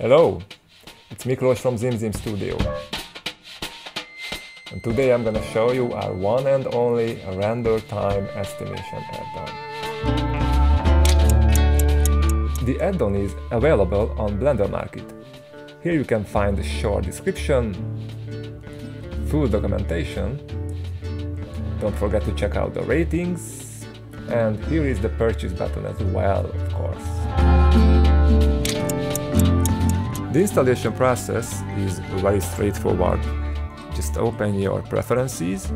Hello, it's Miklós from ZimZim Studio. And today I'm gonna show you our one and only Render Time Estimation add-on. The add-on is available on Blender Market. Here you can find a short description, full documentation. Don't forget to check out the ratings, and here is the purchase button as well, of course. The installation process is very straightforward. Just open your preferences,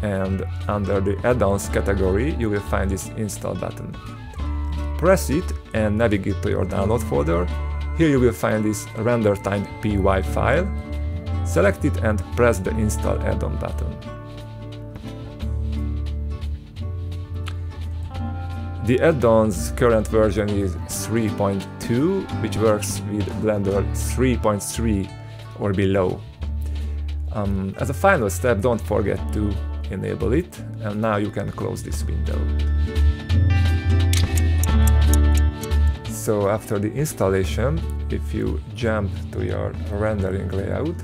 and under the add-ons category you will find this install button. Press it and navigate to your download folder. Here you will find this Render Time PY file. Select it and press the install add-on button. The add-on's current version is 3.2, which works with Blender 3.3 or below. As a final step, don't forget to enable it, and now you can close this window. So after the installation, if you jump to your rendering layout,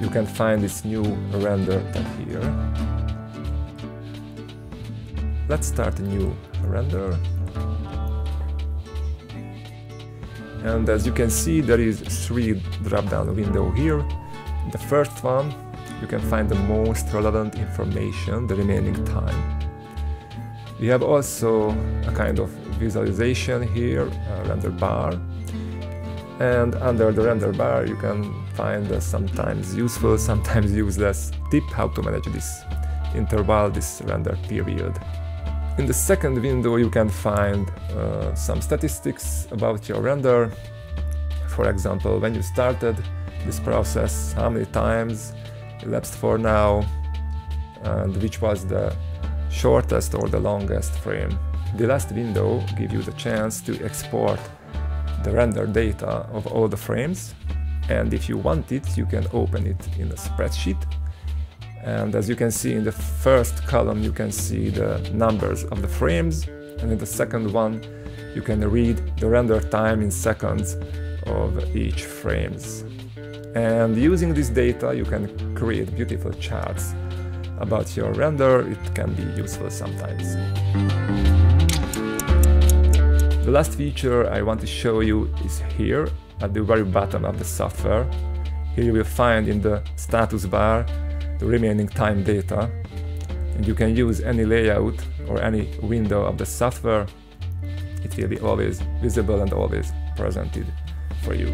you can find this new render tab here. Let's start a new render, and as you can see, there is three drop-down windows here. In the first one, you can find the most relevant information, the remaining time. We have also a kind of visualization here, a render bar, and under the render bar you can find the sometimes useful, sometimes useless tip how to manage this interval, this render period. In the second window you can find some statistics about your render. For example, when you started this process, how many times elapsed for now, and which was the shortest or the longest frame. The last window gives you the chance to export the render data of all the frames, and if you want it, you can open it in a spreadsheet. And as you can see, in the first column you can see the numbers of the frames, and in the second one you can read the render time in seconds of each frames. And using this data you can create beautiful charts about your render. It can be useful sometimes. The last feature I want to show you is here at the very bottom of the software. Here you will find in the status bar the remaining time data, and you can use any layout or any window of the software. It will be always visible and always presented for you.